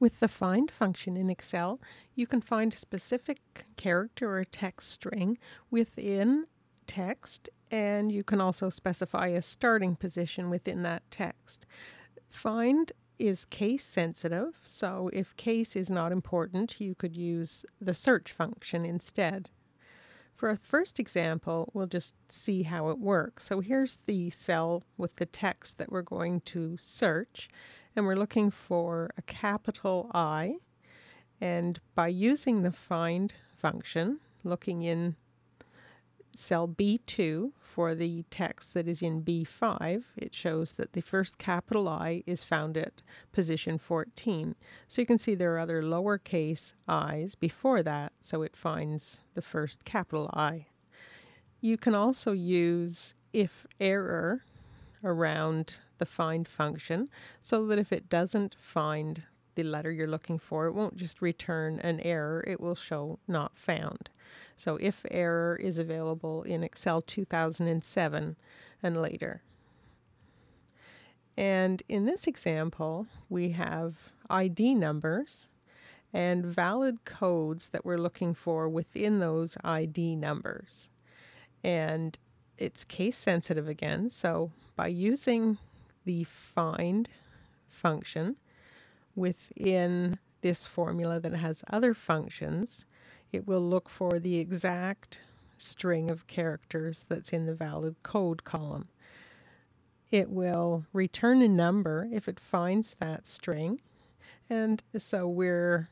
With the find function in Excel, you can find a specific character or text string within text, and you can also specify a starting position within that text. Find is case sensitive, so if case is not important, you could use the search function instead. For our first example, we'll just see how it works. So here's the cell with the text that we're going to search, and we're looking for a capital I. And by using the find function, looking in cell B2 for the text that is in B5, it shows that the first capital I is found at position 14. So you can see there are other lowercase i's before that, so it finds the first capital I. You can also use IFERROR around the find function so that if it doesn't find the letter you're looking for, it won't just return an error, it will show not found. So IFERROR is available in Excel 2007 and later. And in this example, we have ID numbers and valid codes that we're looking for within those ID numbers. And it's case sensitive again, so by using the find function within this formula that has other functions, it will look for the exact string of characters that's in the valid code column. It will return a number if it finds that string, and so we're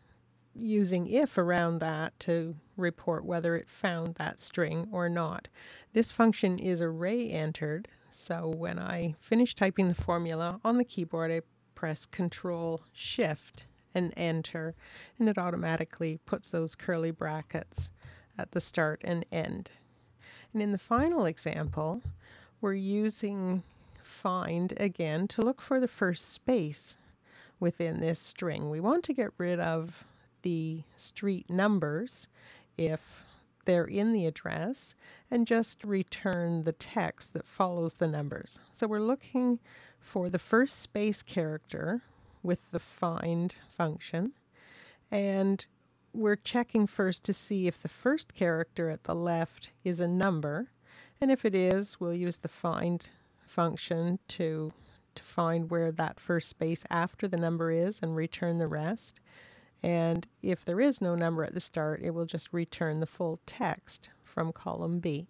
using if around that to report whether it found that string or not. This function is array entered, so when I finish typing the formula on the keyboard, I press Control-Shift and Enter, and it automatically puts those curly brackets at the start and end. And in the final example, we're using find again to look for the first space within this string. We want to get rid of the street numbers if they're in the address and just return the text that follows the numbers. So we're looking for the first space character with the find function, and we're checking first to see if the first character at the left is a number, and if it is, we'll use the find function to find where that first space after the number is and return the rest. And if there is no number at the start, it will just return the full text from column B.